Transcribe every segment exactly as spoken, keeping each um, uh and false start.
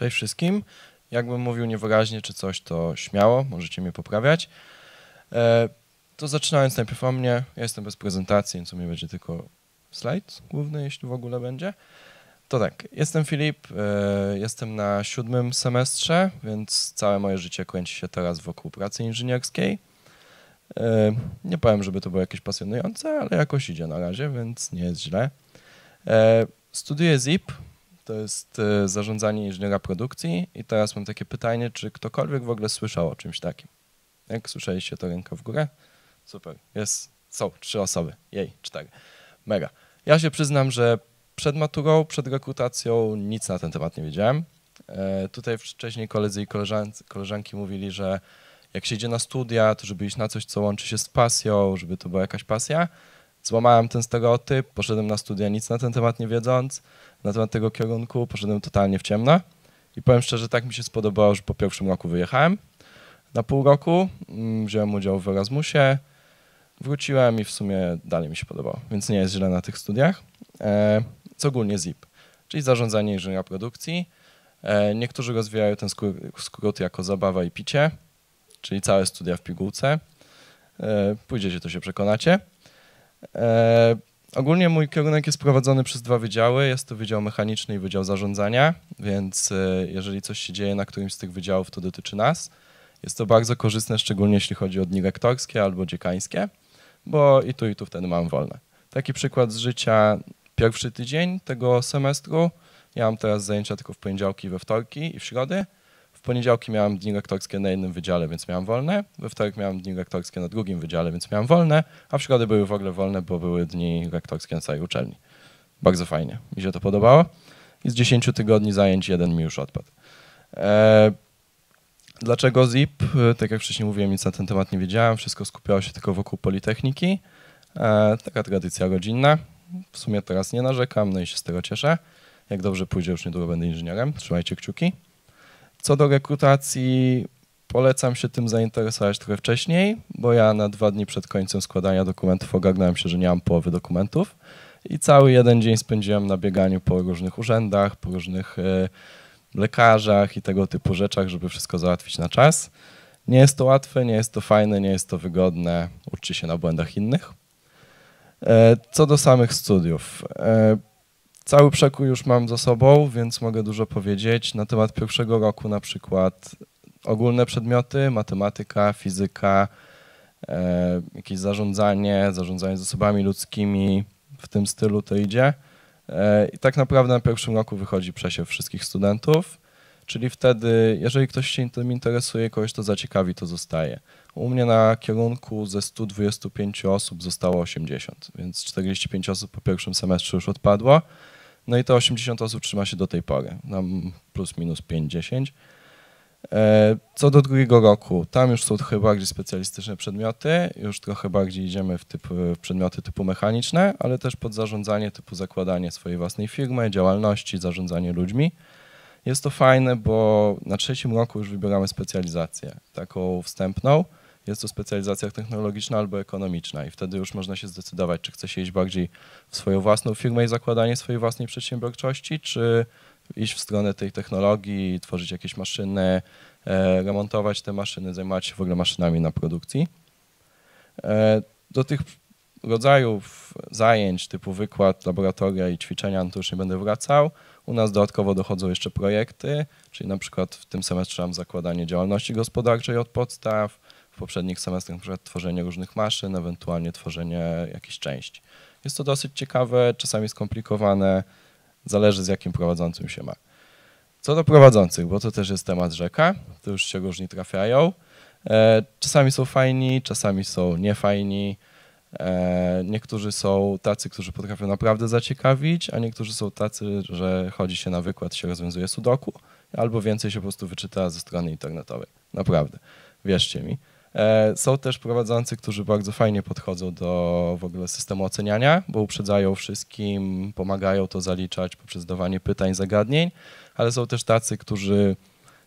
Cześć wszystkim. Jakbym mówił niewyraźnie czy coś, to śmiało, możecie mnie poprawiać. To zaczynając najpierw o mnie, ja jestem bez prezentacji, więc u mnie będzie tylko slajd główny, jeśli w ogóle będzie. To tak, jestem Filip, jestem na siódmym semestrze, więc całe moje życie kręci się teraz wokół pracy inżynierskiej. Nie powiem, żeby to było jakieś pasjonujące, ale jakoś idzie na razie, więc nie jest źle. Studiuję Z I P, to jest Zarządzanie Inżyniera Produkcji i teraz mam takie pytanie, czy ktokolwiek w ogóle słyszał o czymś takim? Jak słyszeliście, to ręka w górę. Super, jest, są trzy osoby, jej, cztery, mega. Ja się przyznam, że przed maturą, przed rekrutacją nic na ten temat nie wiedziałem. Tutaj wcześniej koledzy i koleżanki mówili, że jak się idzie na studia, to żeby iść na coś, co łączy się z pasją, żeby to była jakaś pasja. Złamałem ten stereotyp, poszedłem na studia nic na ten temat nie wiedząc, na temat tego kierunku, poszedłem totalnie w ciemno i powiem szczerze, tak mi się spodobało, że po pierwszym roku wyjechałem. Na pół roku wziąłem udział w Erasmusie, wróciłem i w sumie dalej mi się podobało, więc nie jest źle na tych studiach. Co ogólnie Z I P, czyli Zarządzanie Inżynieria Produkcji. Niektórzy rozwijają ten skrót jako zabawa i picie, czyli całe studia w pigułce. Pójdziecie, to się przekonacie. E, ogólnie mój kierunek jest prowadzony przez dwa wydziały, jest to Wydział Mechaniczny i Wydział Zarządzania, więc e, jeżeli coś się dzieje na którymś z tych wydziałów, to dotyczy nas. Jest to bardzo korzystne, szczególnie jeśli chodzi o dni rektorskie albo dziekańskie, bo i tu, i tu wtedy mam wolne. Taki przykład z życia, pierwszy tydzień tego semestru, ja mam teraz zajęcia tylko w poniedziałki, we wtorki i w środy. W poniedziałki miałem dni rektorskie na jednym wydziale, więc miałem wolne. We wtorek miałem dni rektorskie na drugim wydziale, więc miałem wolne. A w środę były w ogóle wolne, bo były dni rektorskie na całej uczelni. Bardzo fajnie, mi się to podobało. I z dziesięciu tygodni zajęć jeden mi już odpadł. Eee, dlaczego Z I P? Tak jak wcześniej mówiłem, nic na ten temat nie wiedziałem. Wszystko skupiało się tylko wokół Politechniki. Eee, taka tradycja rodzinna. W sumie teraz nie narzekam, no i się z tego cieszę. Jak dobrze pójdzie, już niedługo będę inżynierem. Trzymajcie kciuki. Co do rekrutacji, polecam się tym zainteresować trochę wcześniej, bo ja na dwa dni przed końcem składania dokumentów ogarnąłem się, że nie mam połowy dokumentów i cały jeden dzień spędziłem na bieganiu po różnych urzędach, po różnych y, lekarzach i tego typu rzeczach, żeby wszystko załatwić na czas. Nie jest to łatwe, nie jest to fajne, nie jest to wygodne, uczcie się na błędach innych. Y, co do samych studiów. Y, Cały przekrój już mam za sobą, więc mogę dużo powiedzieć. Na temat pierwszego roku na przykład ogólne przedmioty, matematyka, fizyka, e, jakieś zarządzanie, zarządzanie zasobami ludzkimi, w tym stylu to idzie. E, I tak naprawdę na pierwszym roku wychodzi przesiew wszystkich studentów, czyli wtedy, jeżeli ktoś się tym interesuje, kogoś to zaciekawi, to zostaje. U mnie na kierunku ze stu dwudziestu pięciu osób zostało osiemdziesiąt, więc czterdzieści pięć osób po pierwszym semestrze już odpadło. No i to osiemdziesiąt osób trzyma się do tej pory, tam plus minus pięć dziesięć. Co do drugiego roku, tam już są trochę bardziej specjalistyczne przedmioty, już trochę bardziej idziemy w, typ, w przedmioty typu mechaniczne, ale też pod zarządzanie typu zakładanie swojej własnej firmy, działalności, zarządzanie ludźmi. Jest to fajne, bo na trzecim roku już wybieramy specjalizację, taką wstępną. Jest to specjalizacja technologiczna albo ekonomiczna i wtedy już można się zdecydować, czy chce się iść bardziej w swoją własną firmę i zakładanie swojej własnej przedsiębiorczości, czy iść w stronę tej technologii, tworzyć jakieś maszyny, remontować te maszyny, zajmować się w ogóle maszynami na produkcji. Do tych rodzajów zajęć typu wykład, laboratoria i ćwiczenia, no to już nie będę wracał. U nas dodatkowo dochodzą jeszcze projekty, czyli na przykład w tym semestrze mam zakładanie działalności gospodarczej od podstaw, w poprzednich semestrach na przykład tworzenie różnych maszyn, ewentualnie tworzenie jakichś części. Jest to dosyć ciekawe, czasami skomplikowane, zależy z jakim prowadzącym się ma. Co do prowadzących, bo to też jest temat rzeka, to już się różni trafiają. Czasami są fajni, czasami są niefajni. Niektórzy są tacy, którzy potrafią naprawdę zaciekawić, a niektórzy są tacy, że chodzi się na wykład, się rozwiązuje sudoku, albo więcej się po prostu wyczyta ze strony internetowej. Naprawdę, wierzcie mi. Są też prowadzący, którzy bardzo fajnie podchodzą do w ogóle systemu oceniania, bo uprzedzają wszystkim, pomagają to zaliczać poprzez dawanie pytań, zagadnień, ale są też tacy, którzy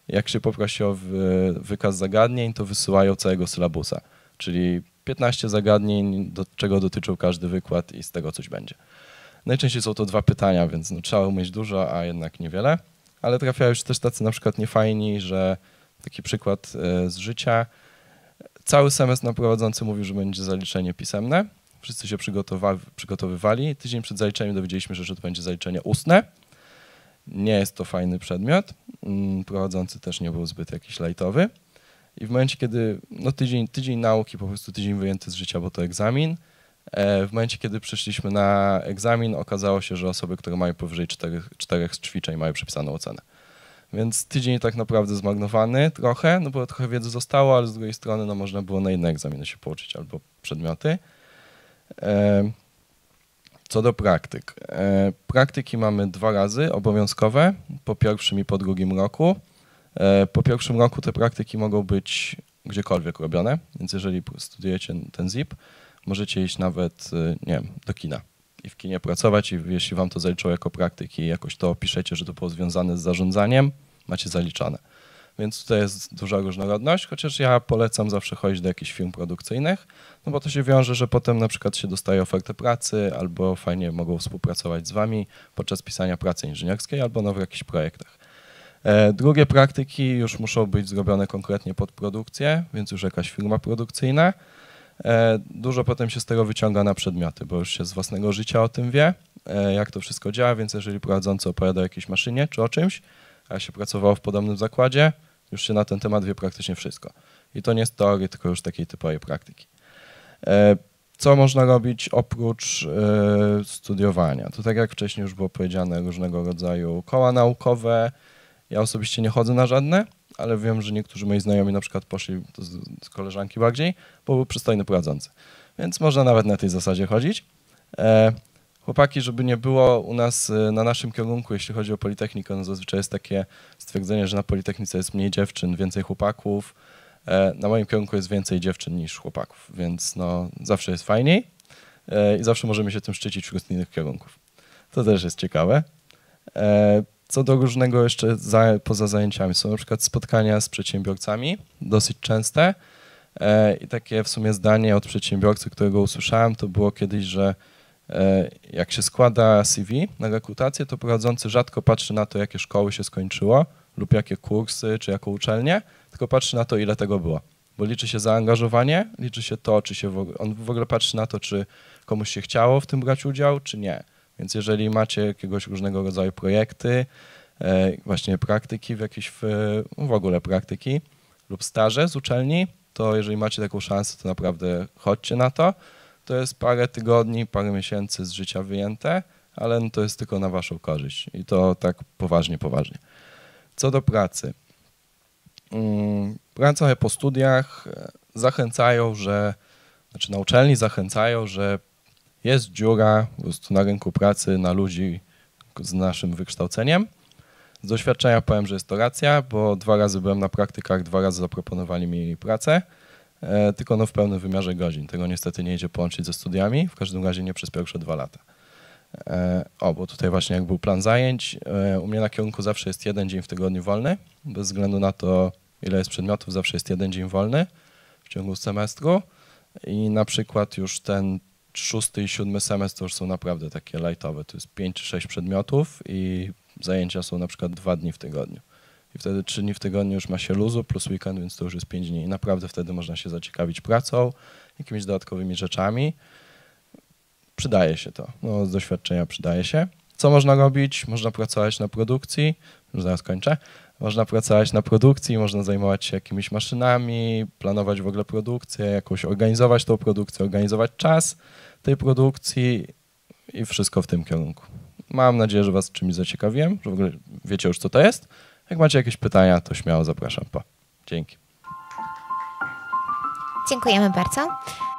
jak się poprosi o wykaz zagadnień, to wysyłają całego sylabusa, czyli piętnaście zagadnień, do czego dotyczył każdy wykład i z tego coś będzie. Najczęściej są to dwa pytania, więc no, trzeba umieć dużo, a jednak niewiele. ale trafiają się też tacy na przykład niefajni, że taki przykład z życia. Cały semestr na prowadzący mówił, że będzie zaliczenie pisemne. Wszyscy się przygotowywali. Tydzień przed zaliczeniem dowiedzieliśmy się, że to będzie zaliczenie ustne. Nie jest to fajny przedmiot. Prowadzący też nie był zbyt jakiś lajtowy. I w momencie, kiedy no tydzień, tydzień nauki, po prostu tydzień wyjęty z życia, bo to egzamin. W momencie, kiedy przyszliśmy na egzamin, okazało się, że osoby, które mają powyżej czterech, czterech z ćwiczeń, mają przepisaną ocenę. Więc tydzień tak naprawdę zmarnowany trochę, no bo trochę wiedzy zostało, ale z drugiej strony no można było na inne egzaminy się pouczyć albo przedmioty. Co do praktyk. Praktyki mamy dwa razy obowiązkowe, po pierwszym i po drugim roku. Po pierwszym roku te praktyki mogą być gdziekolwiek robione, więc jeżeli studiujecie ten zip, możecie iść nawet, nie wiem, do kina i w kinie pracować, i jeśli wam to zaliczą jako praktyki, jakoś to piszecie, że to było związane z zarządzaniem, macie zaliczane. Więc tutaj jest duża różnorodność, chociaż ja polecam zawsze chodzić do jakichś firm produkcyjnych, no bo to się wiąże, że potem na przykład się dostaje ofertę pracy albo fajnie mogą współpracować z wami podczas pisania pracy inżynierskiej albo no w jakichś projektach. Drugie praktyki już muszą być zrobione konkretnie pod produkcję, więc już jakaś firma produkcyjna. Dużo potem się z tego wyciąga na przedmioty, bo już się z własnego życia o tym wie, jak to wszystko działa, więc jeżeli prowadzący opowiada o jakiejś maszynie czy o czymś, a się pracowało w podobnym zakładzie, już się na ten temat wie praktycznie wszystko. I to nie jest teorii, tylko już takiej typowej praktyki. Co można robić oprócz studiowania? To tak jak wcześniej już było powiedziane, różnego rodzaju koła naukowe. Ja osobiście nie chodzę na żadne, ale wiem, że niektórzy moi znajomi na przykład poszli z koleżanki bardziej, bo był przystojny prowadzący. Więc można nawet na tej zasadzie chodzić. Chłopaki, żeby nie było u nas na naszym kierunku, jeśli chodzi o Politechnikę, no zazwyczaj jest takie stwierdzenie, że na Politechnice jest mniej dziewczyn, więcej chłopaków. Na moim kierunku jest więcej dziewczyn niż chłopaków, więc no zawsze jest fajniej i zawsze możemy się tym szczycić wśród innych kierunków. To też jest ciekawe. Co do różnego jeszcze za, poza zajęciami, są na przykład spotkania z przedsiębiorcami, dosyć częste. I takie w sumie zdanie od przedsiębiorcy, którego usłyszałem, to było kiedyś, że jak się składa C V na rekrutację, to prowadzący rzadko patrzy na to, jakie szkoły się skończyło lub jakie kursy, czy jaką uczelnię, tylko patrzy na to, ile tego było. Bo liczy się zaangażowanie, liczy się to, czy się w, on w ogóle patrzy na to, czy komuś się chciało w tym brać udział, czy nie. Więc jeżeli macie jakiegoś różnego rodzaju projekty, właśnie praktyki w jakiejś, w ogóle praktyki lub staże z uczelni, to jeżeli macie taką szansę, to naprawdę chodźcie na to. To jest parę tygodni, parę miesięcy z życia wyjęte, ale no to jest tylko na waszą korzyść i to tak poważnie, poważnie. Co do pracy. Praca po studiach zachęcają, że, znaczy na uczelni zachęcają, że jest dziura po prostu na rynku pracy, na ludzi z naszym wykształceniem. Z doświadczenia powiem, że jest to racja, bo dwa razy byłem na praktykach, dwa razy zaproponowali mi pracę, e, tylko no w pełnym wymiarze godzin. Tego niestety nie idzie połączyć ze studiami, w każdym razie nie przez pierwsze dwa lata. E, o, bo tutaj właśnie jak był plan zajęć, e, u mnie na kierunku zawsze jest jeden dzień w tygodniu wolny, bez względu na to, ile jest przedmiotów, zawsze jest jeden dzień wolny w ciągu semestru i na przykład już ten szósty i siódmy semestr to już są naprawdę takie lightowe. To jest pięć czy sześć przedmiotów i zajęcia są na przykład dwa dni w tygodniu. I wtedy trzy dni w tygodniu już ma się luzu plus weekend, więc to już jest pięć dni. I naprawdę wtedy można się zaciekawić pracą, jakimiś dodatkowymi rzeczami. Przydaje się to. No, z doświadczenia przydaje się. Co można robić? Można pracować na produkcji. Już zaraz kończę. Można pracować na produkcji, można zajmować się jakimiś maszynami, planować w ogóle produkcję, jakoś organizować tą produkcję, organizować czas tej produkcji i wszystko w tym kierunku. Mam nadzieję, że was czymś zaciekawiłem, że w ogóle wiecie już, co to jest. Jak macie jakieś pytania, to śmiało zapraszam. Pa. Dzięki. Dziękujemy bardzo.